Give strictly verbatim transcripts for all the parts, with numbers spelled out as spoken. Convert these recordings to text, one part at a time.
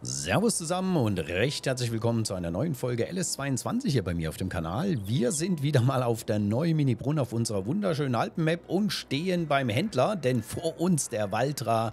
Servus zusammen und recht herzlich willkommen zu einer neuen Folge L S zweiundzwanzig hier bei mir auf dem Kanal. Wir sind wieder mal auf der neuen Mini-Brunn auf unserer wunderschönen Alpen-Map und stehen beim Händler, denn vor uns der Waltra.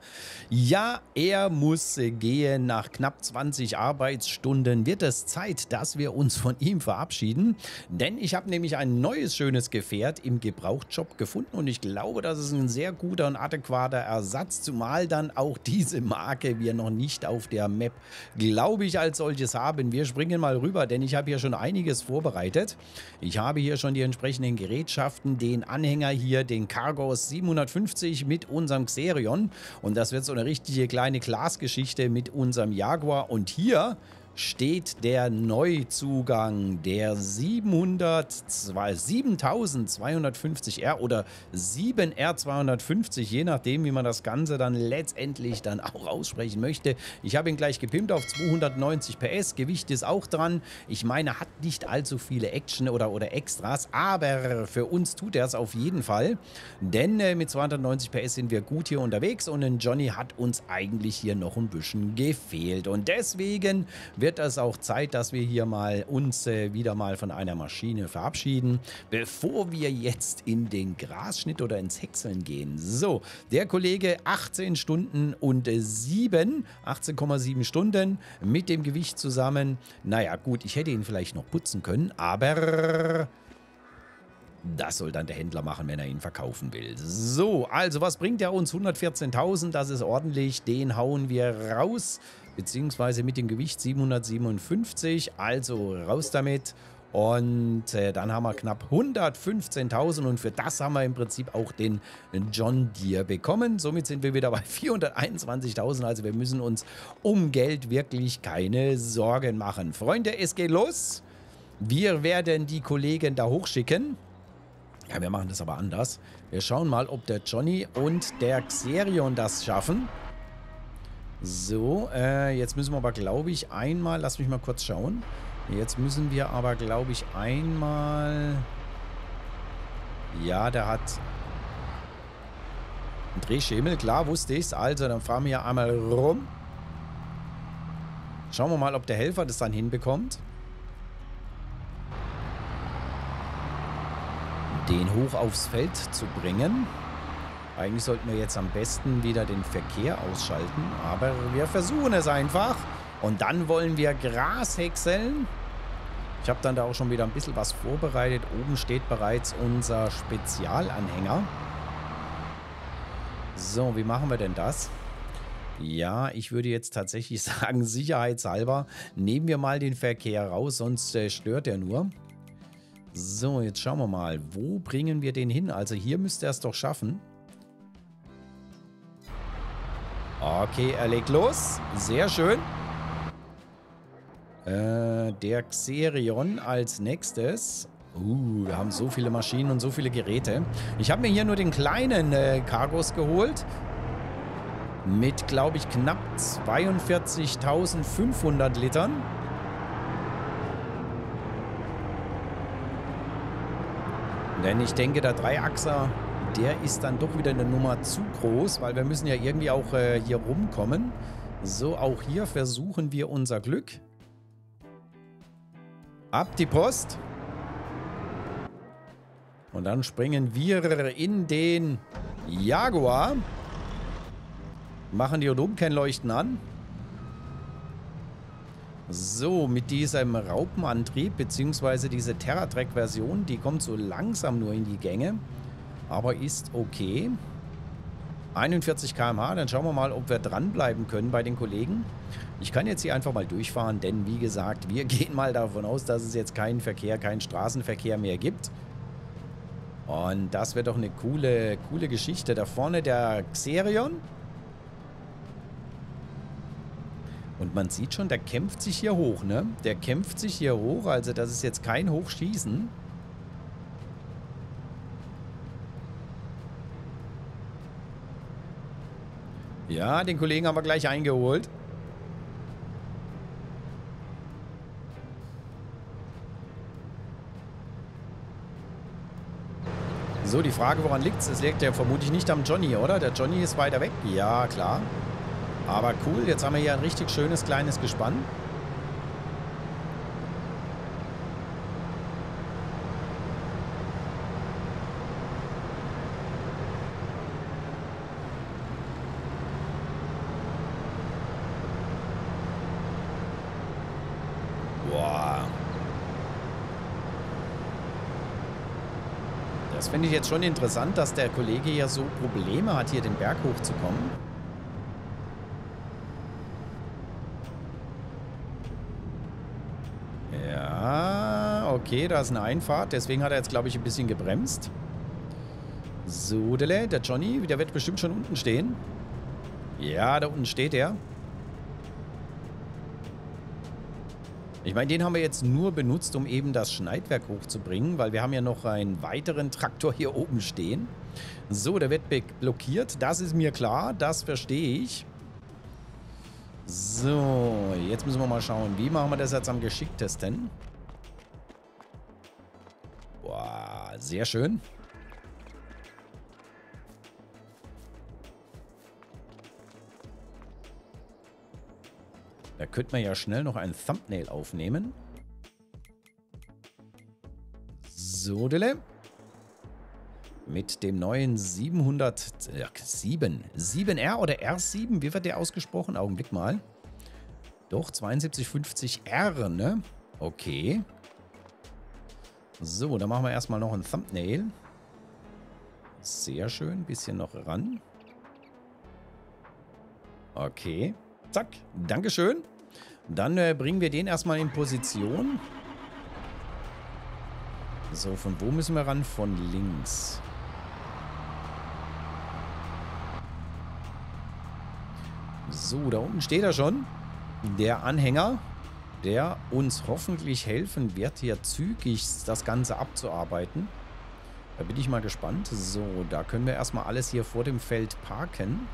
Ja, er muss gehen. Nach knapp zwanzig Arbeitsstunden wird es Zeit, dass wir uns von ihm verabschieden, denn ich habe nämlich ein neues schönes Gefährt im Gebrauchtshop gefunden und ich glaube, das ist ein sehr guter und adäquater Ersatz, zumal dann auch diese Marke wir noch nicht auf der Map glaube ich als solches haben. Wir springen mal rüber, denn ich habe hier schon einiges vorbereitet. Ich habe hier schon die entsprechenden Gerätschaften, den Anhänger hier, den Cargos siebenhundertfünfzig mit unserem Xerion, und das wird so eine richtige kleine Claas-Geschichte mit unserem Jaguar. Und hier steht der Neuzugang, der siebentausendzweihundertfünfzig R oder sieben R zweihundertfünfzig, je nachdem, wie man das Ganze dann letztendlich dann auch aussprechen möchte. Ich habe ihn gleich gepimpt auf zweihundertneunzig P S, Gewicht ist auch dran. Ich meine, hat nicht allzu viele Action oder, oder Extras, aber für uns tut er es auf jeden Fall, denn äh, mit zweihundertneunzig P S sind wir gut hier unterwegs und ein Johnny hat uns eigentlich hier noch ein bisschen gefehlt und deswegen wird es auch Zeit, dass wir hier mal uns äh, wieder mal von einer Maschine verabschieden, bevor wir jetzt in den Grasschnitt oder ins Häckseln gehen. So, der Kollege achtzehn Stunden und sieben, achtzehn Komma sieben Stunden mit dem Gewicht zusammen. Naja, gut, ich hätte ihn vielleicht noch putzen können, aber das soll dann der Händler machen, wenn er ihn verkaufen will. So, also was bringt er uns? hundertvierzehntausend, das ist ordentlich, den hauen wir raus. Beziehungsweise mit dem Gewicht siebenhundertsiebenundfünfzig, also raus damit. Und äh, dann haben wir knapp hundertfünfzehntausend und für das haben wir im Prinzip auch den John Deere bekommen. Somit sind wir wieder bei vierhunderteinundzwanzigtausend, also wir müssen uns um Geld wirklich keine Sorgen machen. Freunde, es geht los. Wir werden die Kollegen da hochschicken. Ja, wir machen das aber anders. Wir schauen mal, ob der Johnny und der Xerion das schaffen. So, äh, jetzt müssen wir aber, glaube ich, einmal... Lass mich mal kurz schauen. Jetzt müssen wir aber, glaube ich, einmal... Ja, der hat einen Drehschemel, klar, wusste ich es. Also, dann fahren wir hier einmal rum. Schauen wir mal, ob der Helfer das dann hinbekommt. Den hoch aufs Feld zu bringen. Eigentlich sollten wir jetzt am besten wieder den Verkehr ausschalten, aber wir versuchen es einfach. Und dann wollen wir Gras häckseln. Ich habe dann da auch schon wieder ein bisschen was vorbereitet. Oben steht bereits unser Spezialanhänger. So, wie machen wir denn das? Ja, ich würde jetzt tatsächlich sagen, sicherheitshalber, nehmen wir mal den Verkehr raus, sonst äh, stört er nur. So, jetzt schauen wir mal, wo bringen wir den hin? Also hier müsste er es doch schaffen. Okay, er legt los. Sehr schön. Äh, der Xerion als nächstes. Uh, wir haben so viele Maschinen und so viele Geräte. Ich habe mir hier nur den kleinen äh, Cargos geholt. Mit, glaube ich, knapp zweiundvierzigtausendfünfhundert Litern. Denn ich denke, der Dreiachser, der ist dann doch wieder eine Nummer zu groß, weil wir müssen ja irgendwie auch äh, hier rumkommen. So, auch hier versuchen wir unser Glück. Ab die Post. Und dann springen wir in den Jaguar. Machen die Rundumkennleuchten an. So, mit diesem Raupenantrieb, beziehungsweise diese Terra-Track-Version, die kommt so langsam nur in die Gänge. Aber ist okay. einundvierzig Kilometer pro Stunde, dann schauen wir mal, ob wir dranbleiben können bei den Kollegen. Ich kann jetzt hier einfach mal durchfahren, denn wie gesagt, wir gehen mal davon aus, dass es jetzt keinen Verkehr, keinen Straßenverkehr mehr gibt. Und das wäre doch eine coole, coole Geschichte. Da vorne der Xerion. Und man sieht schon, der kämpft sich hier hoch, ne? Der kämpft sich hier hoch, also das ist jetzt kein Hochschießen. Ja, den Kollegen haben wir gleich eingeholt. So, die Frage, woran liegt es? Es liegt ja vermutlich nicht am Johnny, oder? Der Johnny ist weiter weg. Ja, klar. Aber cool, jetzt haben wir hier ein richtig schönes kleines Gespann. Das finde ich jetzt schon interessant, dass der Kollege ja so Probleme hat, hier den Berg hochzukommen. Ja, okay, da ist eine Einfahrt. Deswegen hat er jetzt, glaube ich, ein bisschen gebremst. So, der Johnny, der wird bestimmt schon unten stehen. Ja, da unten steht er. Ich meine, den haben wir jetzt nur benutzt, um eben das Schneidwerk hochzubringen, weil wir haben ja noch einen weiteren Traktor hier oben stehen. So, der wird blockiert. Das ist mir klar, das verstehe ich. So, jetzt müssen wir mal schauen, wie machen wir das jetzt am geschicktesten? Boah, sehr schön. Da könnte man ja schnell noch ein Thumbnail aufnehmen. So, Dille. Mit dem neuen siebenhundertsieben, sieben R oder R sieben, wie wird der ausgesprochen? Augenblick mal. Doch, sieben zwei fünf null R, ne? Okay. So, dann machen wir erstmal noch ein Thumbnail. Sehr schön, bisschen noch ran. Okay. Zack, Dankeschön. Dann äh, bringen wir den erstmal in Position. So, von wo müssen wir ran? Von links. So, da unten steht er schon. Der Anhänger, der uns hoffentlich helfen wird, hier zügig das Ganze abzuarbeiten. Da bin ich mal gespannt. So, da können wir erstmal alles hier vor dem Feld parken.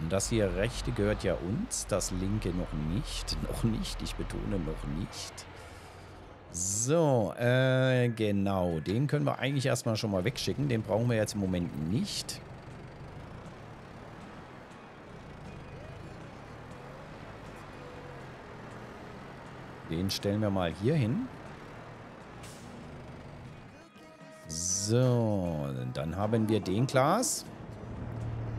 Und das hier rechte gehört ja uns, das linke noch nicht. Noch nicht, ich betone noch nicht. So, äh, genau. Den können wir eigentlich erstmal schon mal wegschicken. Den brauchen wir jetzt im Moment nicht. Den stellen wir mal hier hin. So, dann haben wir den Claas.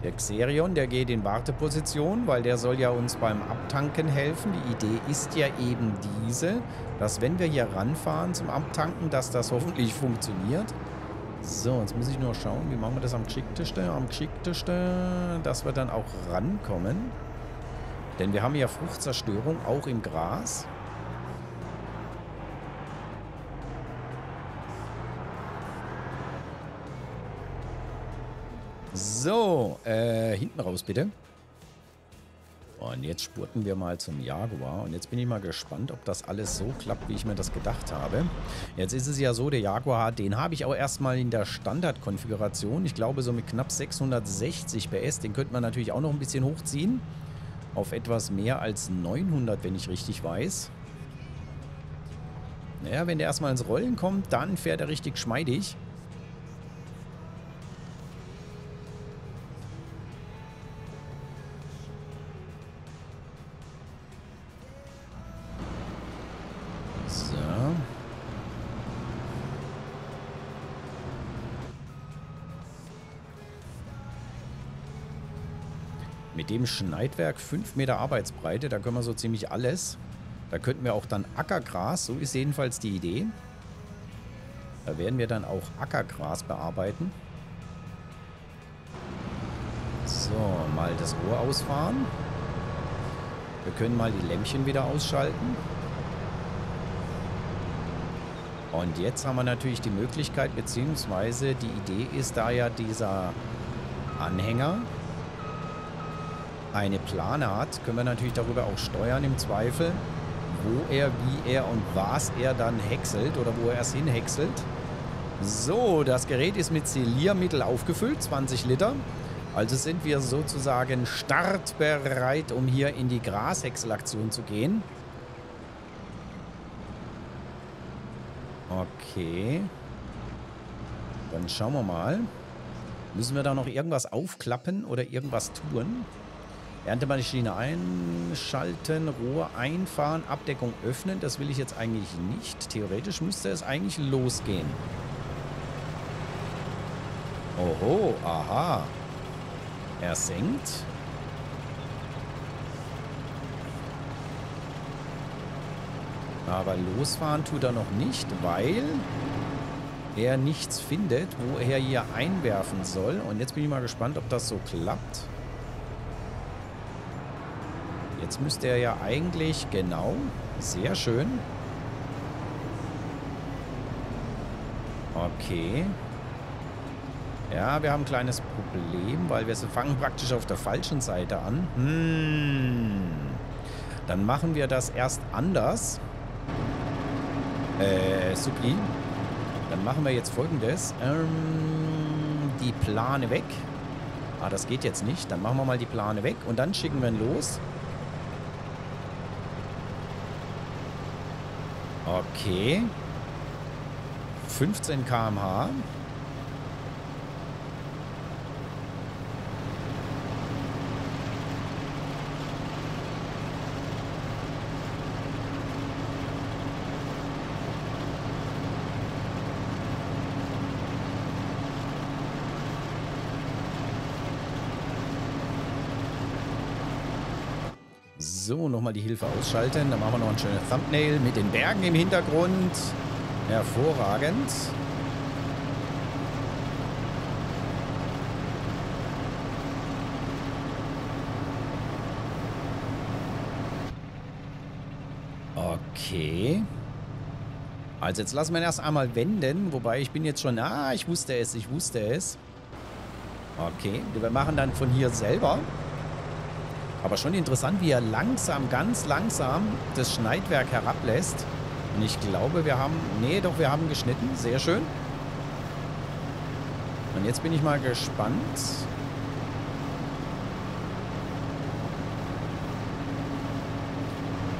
Der Xerion, der geht in Warteposition, weil der soll ja uns beim Abtanken helfen. Die Idee ist ja eben diese, dass wenn wir hier ranfahren zum Abtanken, dass das hoffentlich funktioniert. So, jetzt muss ich nur schauen, wie machen wir das am geschicktesten, am geschicktesten, dass wir dann auch rankommen. Denn wir haben ja Fruchtzerstörung auch im Gras. So, äh, hinten raus bitte. Und jetzt spurten wir mal zum Jaguar. Und jetzt bin ich mal gespannt, ob das alles so klappt, wie ich mir das gedacht habe. Jetzt ist es ja so, der Jaguar, den habe ich auch erstmal in der Standardkonfiguration. Ich glaube so mit knapp sechshundertsechzig PS. Den könnte man natürlich auch noch ein bisschen hochziehen. Auf etwas mehr als neunhundert, wenn ich richtig weiß. Naja, wenn der erstmal ins Rollen kommt, dann fährt er richtig schmeidig. Mit dem Schneidwerk fünf Meter Arbeitsbreite, da können wir so ziemlich alles. Da könnten wir auch dann Ackergras, so ist jedenfalls die Idee. Da werden wir dann auch Ackergras bearbeiten. So, mal das Rohr ausfahren. Wir können mal die Lämpchen wieder ausschalten. Und jetzt haben wir natürlich die Möglichkeit, beziehungsweise die Idee ist da ja dieser Anhänger eine Plane hat, können wir natürlich darüber auch steuern im Zweifel, wo er, wie er und was er dann häckselt oder wo er es hinhäckselt. So, das Gerät ist mit Siliermittel aufgefüllt, zwanzig Liter. Also sind wir sozusagen startbereit, um hier in die Grashäckselaktion zu gehen. Okay. Dann schauen wir mal. Müssen wir da noch irgendwas aufklappen oder irgendwas tun? Erntemaschine einschalten, Rohr einfahren, Abdeckung öffnen. Das will ich jetzt eigentlich nicht. Theoretisch müsste es eigentlich losgehen. Oho, aha. Er senkt. Aber losfahren tut er noch nicht, weil er nichts findet, wo er hier einwerfen soll. Und jetzt bin ich mal gespannt, ob das so klappt. Jetzt müsste er ja eigentlich, genau, sehr schön. Okay. Ja, wir haben ein kleines Problem, weil wir fangen praktisch auf der falschen Seite an. Hm. Dann machen wir das erst anders. Äh, Supli. Dann machen wir jetzt Folgendes. Ähm, die Plane weg. Ah, das geht jetzt nicht. Dann machen wir mal die Plane weg und dann schicken wir ihn los. Okay. fünfzehn Kilometer pro Stunde. So, nochmal die Hilfe ausschalten. Dann machen wir noch ein schönes Thumbnail mit den Bergen im Hintergrund. Hervorragend. Okay. Also jetzt lassen wir ihn erst einmal wenden. Wobei ich bin jetzt schon... Ah, ich wusste es, ich wusste es. Okay, wir machen dann von hier selber... Aber schon interessant, wie er langsam, ganz langsam das Schneidwerk herablässt. Und ich glaube, wir haben... Nee, doch, wir haben geschnitten. Sehr schön. Und jetzt bin ich mal gespannt.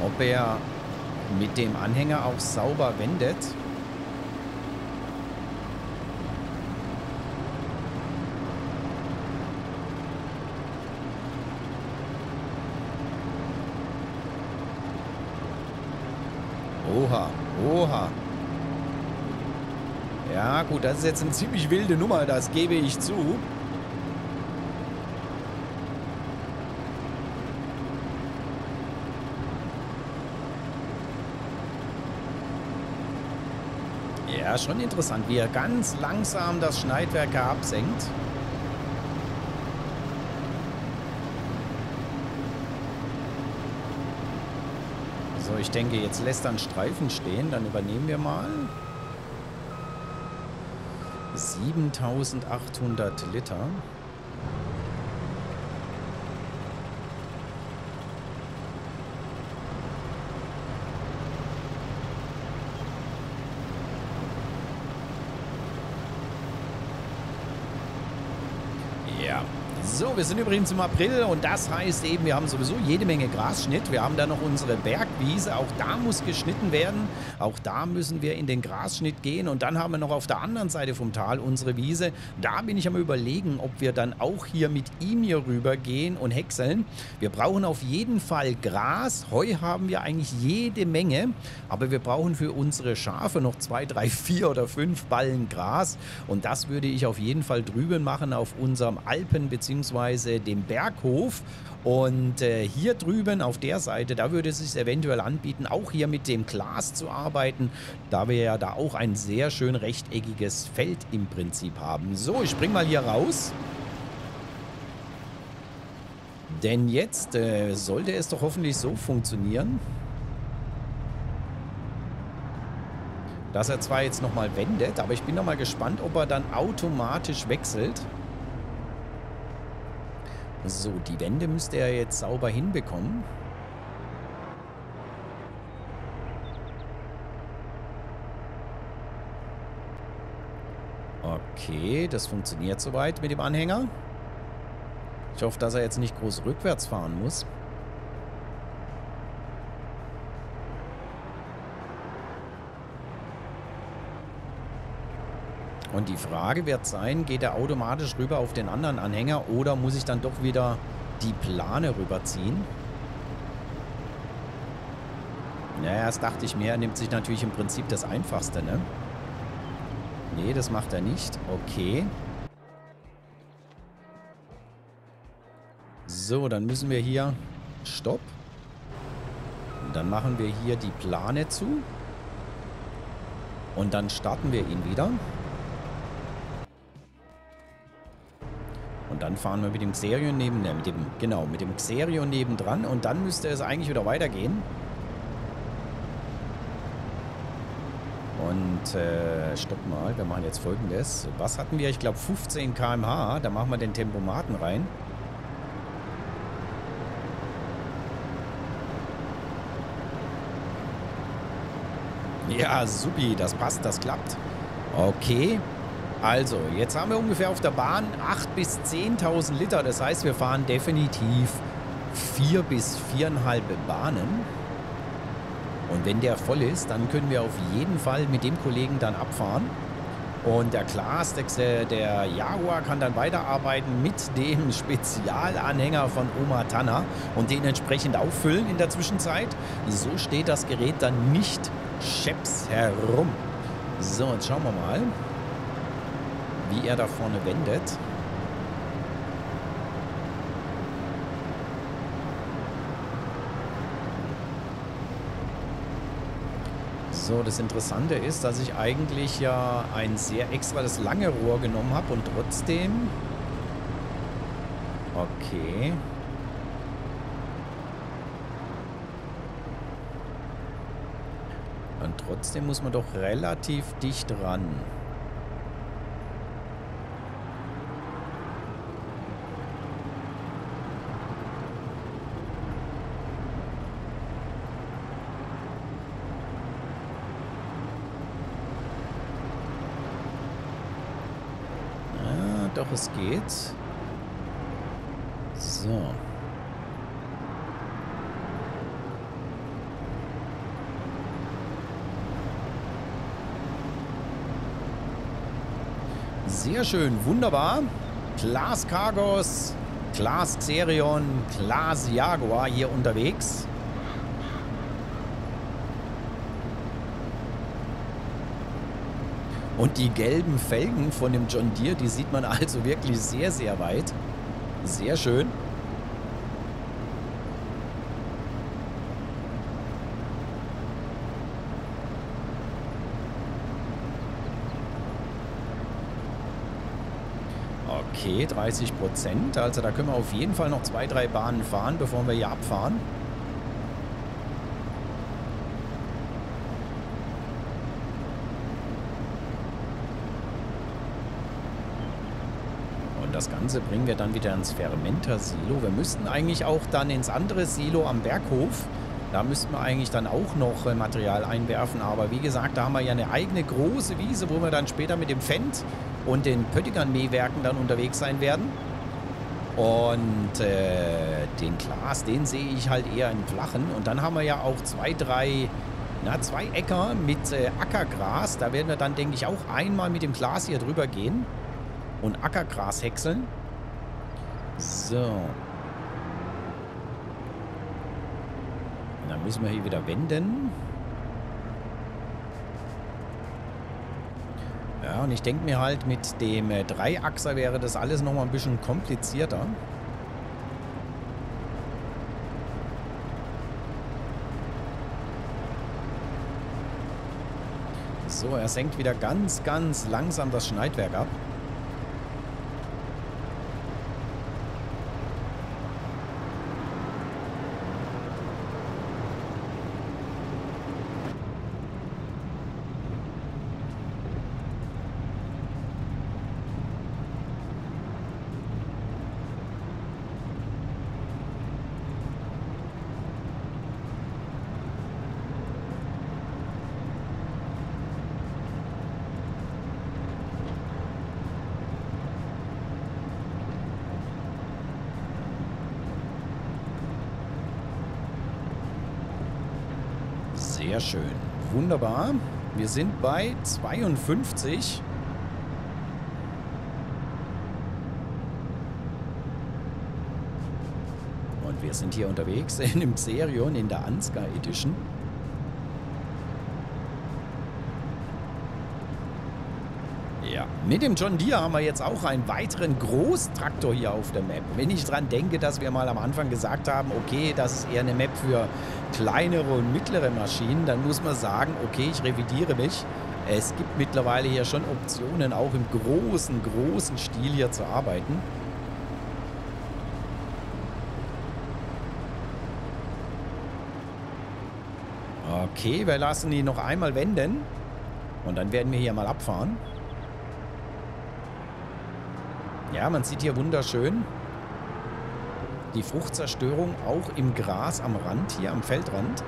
Ob er mit dem Anhänger auch sauber wendet. Oha, oha. Ja, gut, das ist jetzt eine ziemlich wilde Nummer, das gebe ich zu. Ja, schon interessant, wie er ganz langsam das Schneidwerk herabsenkt. So, ich denke, jetzt lässt er einen Streifen stehen. Dann übernehmen wir mal. siebentausendachthundert Liter. Ja. So, wir sind übrigens im April und das heißt eben, wir haben sowieso jede Menge Grasschnitt. Wir haben da noch unsere Bergwiese, auch da muss geschnitten werden. Auch da müssen wir in den Grasschnitt gehen und dann haben wir noch auf der anderen Seite vom Tal unsere Wiese. Da bin ich am Überlegen, ob wir dann auch hier mit ihm hier rüber gehen und häckseln. Wir brauchen auf jeden Fall Gras. Heu haben wir eigentlich jede Menge, aber wir brauchen für unsere Schafe noch zwei, drei, vier oder fünf Ballen Gras. Und das würde ich auf jeden Fall drüben machen auf unserem Alpen- bzw. beziehungsweise dem Berghof. Und äh, hier drüben auf der Seite, da würde es sich eventuell anbieten, auch hier mit dem Claas zu arbeiten, da wir ja da auch ein sehr schön rechteckiges Feld im Prinzip haben. So, ich spring mal hier raus. Denn jetzt äh, sollte es doch hoffentlich so funktionieren, dass er zwar jetzt nochmal wendet, aber ich bin nochmal gespannt, ob er dann automatisch wechselt. So, die Wände müsste er jetzt sauber hinbekommen. Okay, das funktioniert soweit mit dem Anhänger. Ich hoffe, dass er jetzt nicht groß rückwärts fahren muss. Und die Frage wird sein, geht er automatisch rüber auf den anderen Anhänger oder muss ich dann doch wieder die Plane rüberziehen? Naja, das dachte ich mir, er nimmt sich natürlich im Prinzip das Einfachste, ne? Nee, das macht er nicht. Okay. So, dann müssen wir hier... Stopp. Und dann machen wir hier die Plane zu. Und dann starten wir ihn wieder. Und dann fahren wir mit dem Xerion neben... Ne, mit dem, genau, mit dem Xerion nebendran. Und dann müsste es eigentlich wieder weitergehen. Und, äh, stopp mal, wir machen jetzt Folgendes. Was hatten wir? Ich glaube fünfzehn Kilometer pro Stunde. Da machen wir den Tempomaten rein. Ja, supi, das passt, das klappt. Okay, also, jetzt haben wir ungefähr auf der Bahn achttausend bis zehntausend Liter. Das heißt, wir fahren definitiv vier bis vier Komma fünf Bahnen. Und wenn der voll ist, dann können wir auf jeden Fall mit dem Kollegen dann abfahren. Und der Claas, der, der Jaguar, kann dann weiterarbeiten mit dem Spezialanhänger von Oma Tanner und den entsprechend auffüllen in der Zwischenzeit. So steht das Gerät dann nicht scheps herum. So, jetzt schauen wir mal, wie er da vorne wendet. So, das Interessante ist, dass ich eigentlich ja ein sehr extra das lange Rohr genommen habe und trotzdem... Okay. Und trotzdem muss man doch relativ dicht ran. Doch, es geht. So. Sehr schön, wunderbar. Claas Cargos, Claas Xerion, Claas Jaguar hier unterwegs. Und die gelben Felgen von dem John Deere, die sieht man also wirklich sehr, sehr weit. Sehr schön. Okay, dreißig Prozent. Also da können wir auf jeden Fall noch zwei, drei Bahnen fahren, bevor wir hier abfahren. Das Ganze bringen wir dann wieder ins Fermenter-Silo. Wir müssten eigentlich auch dann ins andere Silo am Berghof. Da müssten wir eigentlich dann auch noch Material einwerfen. Aber wie gesagt, da haben wir ja eine eigene große Wiese, wo wir dann später mit dem Fendt und den Pöttingern-Mähwerken dann unterwegs sein werden. Und äh, den Claas, den sehe ich halt eher im Flachen. Und dann haben wir ja auch zwei, drei... Na, zwei Äcker mit äh, Ackergras. Da werden wir dann, denke ich, auch einmal mit dem Claas hier drüber gehen. Und Ackergras häckseln. So. Und dann müssen wir hier wieder wenden. Ja, und ich denke mir halt, mit dem Dreiachser wäre das alles noch mal ein bisschen komplizierter. So, er senkt wieder ganz, ganz langsam das Schneidwerk ab. Sehr schön. Wunderbar. Wir sind bei zweiundfünfzig. Und wir sind hier unterwegs in dem Xerion in der Anska-Edition. Ja, mit dem John Deere haben wir jetzt auch einen weiteren Großtraktor hier auf der Map. Wenn ich dran denke, dass wir mal am Anfang gesagt haben, okay, das ist eher eine Map für kleinere und mittlere Maschinen, dann muss man sagen, okay, ich revidiere mich. Es gibt mittlerweile hier schon Optionen, auch im großen, großen Stil hier zu arbeiten. Okay, wir lassen ihn noch einmal wenden. Und dann werden wir hier mal abfahren. Ja, man sieht hier wunderschön die Fruchtzerstörung auch im Gras am Rand, hier am Feldrand.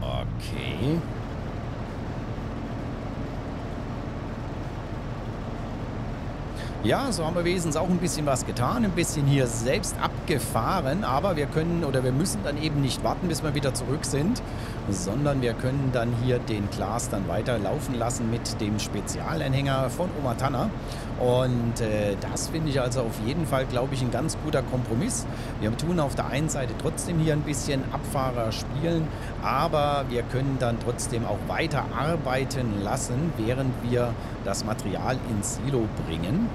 Okay. Ja, so haben wir wenigstens auch ein bisschen was getan, ein bisschen hier selbst abgefahren, aber wir können oder wir müssen dann eben nicht warten, bis wir wieder zurück sind, sondern wir können dann hier den Claas dann weiter laufen lassen mit dem Spezialanhänger von Oma Tanner. Und äh, das finde ich also auf jeden Fall, glaube ich, ein ganz guter Kompromiss. Wir tun auf der einen Seite trotzdem hier ein bisschen Abfahrer spielen, aber wir können dann trotzdem auch weiter arbeiten lassen, während wir das Material ins Silo bringen.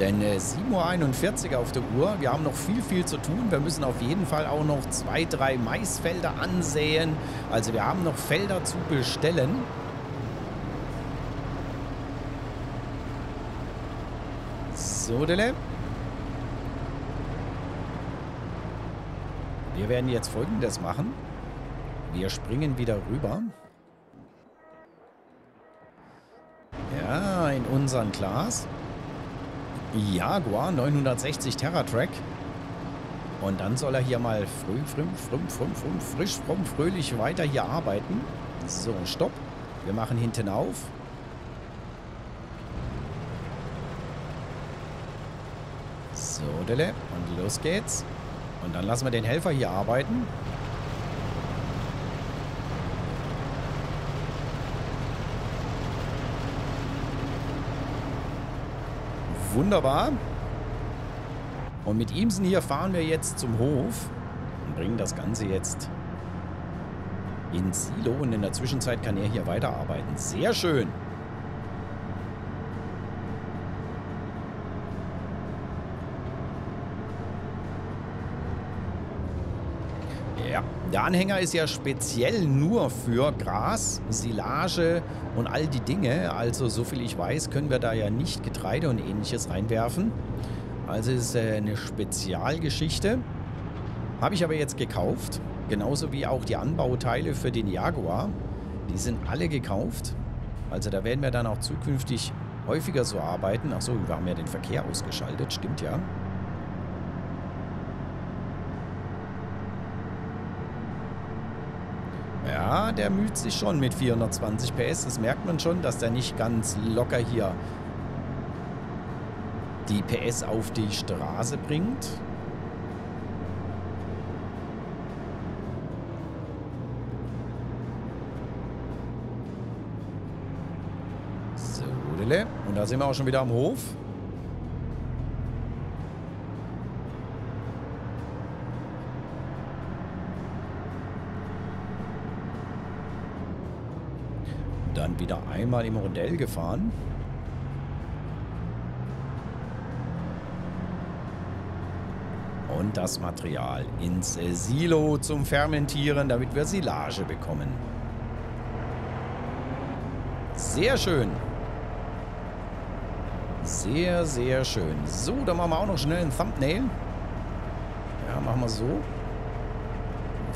Denn äh, sieben Uhr einundvierzig auf der Uhr, wir haben noch viel, viel zu tun. Wir müssen auf jeden Fall auch noch zwei, drei Maisfelder ansäen. Also wir haben noch Felder zu bestellen. So, Dele. Wir werden jetzt Folgendes machen. Wir springen wieder rüber. Ja, in unseren Claas. Jaguar neunhundertsechzig Terratrack. Und dann soll er hier mal früh, früh, früh, früh, früh, frisch, fromm, fröhlich weiter hier arbeiten. So, stopp. Wir machen hinten auf. So, Dele. Und los geht's. Und dann lassen wir den Helfer hier arbeiten. Wunderbar. Und mit ihm sind hier fahren wir jetzt zum Hof und bringen das Ganze jetzt ins Silo. Und in der Zwischenzeit kann er hier weiterarbeiten. Sehr schön. Ja, der Anhänger ist ja speziell nur für Gras, Silage und all die Dinge. Also soviel ich weiß, können wir da ja nicht Getreide und Ähnliches reinwerfen. Also ist äh, eine Spezialgeschichte. Habe ich aber jetzt gekauft. Genauso wie auch die Anbauteile für den Jaguar. Die sind alle gekauft. Also da werden wir dann auch zukünftig häufiger so arbeiten. Achso, wir haben ja den Verkehr ausgeschaltet. Stimmt ja. Ja, der müht sich schon mit vierhundertzwanzig PS. Das merkt man schon, dass der nicht ganz locker hier die P S auf die Straße bringt. So, und da sind wir auch schon wieder am Hof. Dann wieder einmal im Rondell gefahren. Und das Material ins Silo zum Fermentieren, damit wir Silage bekommen. Sehr schön. Sehr, sehr schön. So, dann machen wir auch noch schnell ein Thumbnail. Ja, machen wir so.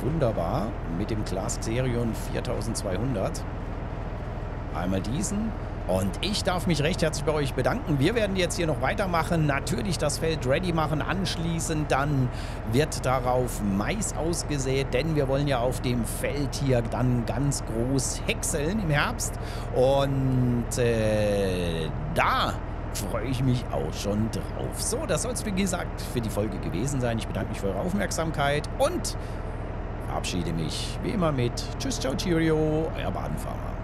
Wunderbar. Mit dem Claas Xerion viertausendzweihundert. Einmal diesen Und ich darf mich recht herzlich bei euch bedanken. Wir werden jetzt hier noch weitermachen. Natürlich das Feld ready machen. Anschließend dann wird darauf Mais ausgesät, denn wir wollen ja auf dem Feld hier dann ganz groß häckseln im Herbst. Und äh, da freue ich mich auch schon drauf. So, das soll es wie gesagt für die Folge gewesen sein. Ich bedanke mich für eure Aufmerksamkeit und verabschiede mich wie immer mit Tschüss, ciao, cheerio, euer Baden-Farmer.